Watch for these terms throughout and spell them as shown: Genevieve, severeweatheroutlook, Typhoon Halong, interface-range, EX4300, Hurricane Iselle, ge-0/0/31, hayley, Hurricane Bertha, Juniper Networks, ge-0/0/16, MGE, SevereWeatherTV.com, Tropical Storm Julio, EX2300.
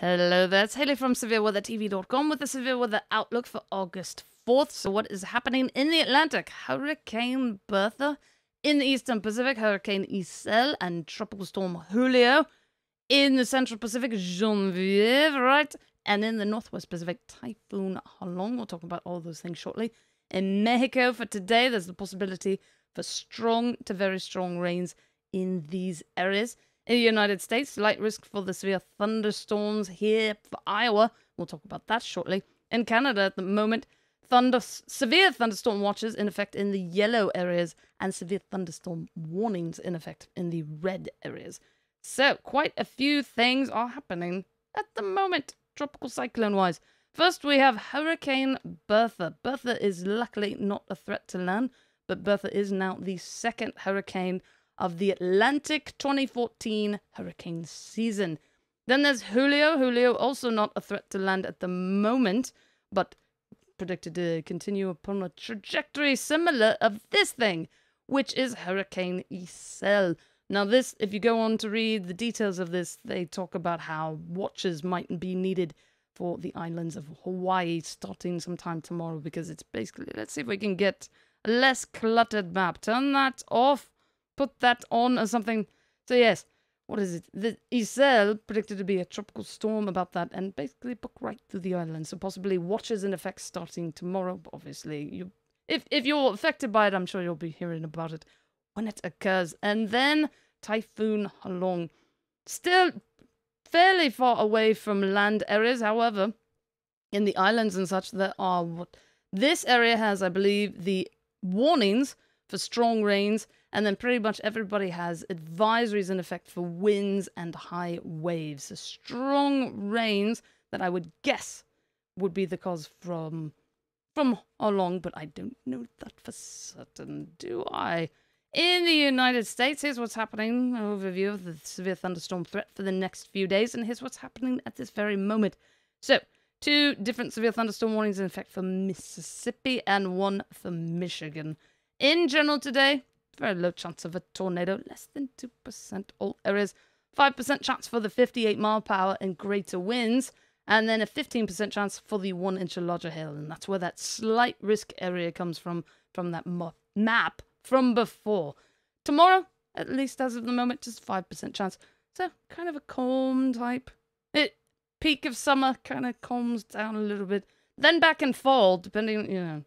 Hello there, it's Hayley from SevereWeatherTV.com with the Severe Weather Outlook for August 4th. So what is happening in the Atlantic? Hurricane Bertha in the Eastern Pacific, Hurricane Iselle and Tropical Storm Julio in the Central Pacific, Genevieve, right? And in the Northwest Pacific, Typhoon Halong. We'll talk about all those things shortly. In Mexico for today, there's the possibility for strong to very strong rains in these areas. In the United States, light risk for the severe thunderstorms here for Iowa. We'll talk about that shortly. In Canada at the moment, severe thunderstorm watches in effect in the yellow areas and severe thunderstorm warnings in effect in the red areas. So quite a few things are happening at the moment, tropical cyclone-wise. First, we have Hurricane Bertha. Bertha is luckily not a threat to land, but Bertha is now the second hurricane of the Atlantic 2014 hurricane season. Then there's Julio. Julio also not a threat to land at the moment, but predicted to continue upon a trajectory similar of this thing, which is Hurricane Iselle. Now this, if you go on to read the details of this, they talk about how watches might be needed for the islands of Hawaii starting sometime tomorrow, because it's basically, let's see if we can get a less cluttered map. Turn that off. Put that on or something. So yes, what is it? The Iselle predicted to be a tropical storm about that and basically book right through the island. So possibly watches and effects starting tomorrow. But obviously, if you're affected by it, I'm sure you'll be hearing about it when it occurs. And then Typhoon Halong. Still fairly far away from land areas. However, in the islands and such, there are what this area has, I believe, the warnings for strong rains, and then pretty much everybody has advisories in effect for winds and high waves. So strong rains that I would guess would be the cause from Halong, but I don't know that for certain, do I? In the United States, here's what's happening. An overview of the severe thunderstorm threat for the next few days, and here's what's happening at this very moment. So, two different severe thunderstorm warnings in effect for Mississippi and one for Michigan. In general today, very low chance of a tornado, less than 2% all areas, 5% chance for the 58-mile-per-hour and greater winds, and then a 15% chance for the 1-inch or larger hail. And that's where that slight risk area comes from that map from before. Tomorrow, at least as of the moment, just 5% chance. So kind of a calm type. Peak of summer kind of calms down a little bit. Then back and fall, depending on, you know.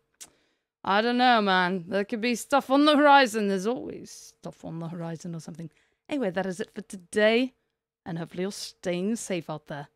I don't know, man. There could be stuff on the horizon. There's always stuff on the horizon or something. Anyway, that is it for today. And hopefully you're staying safe out there.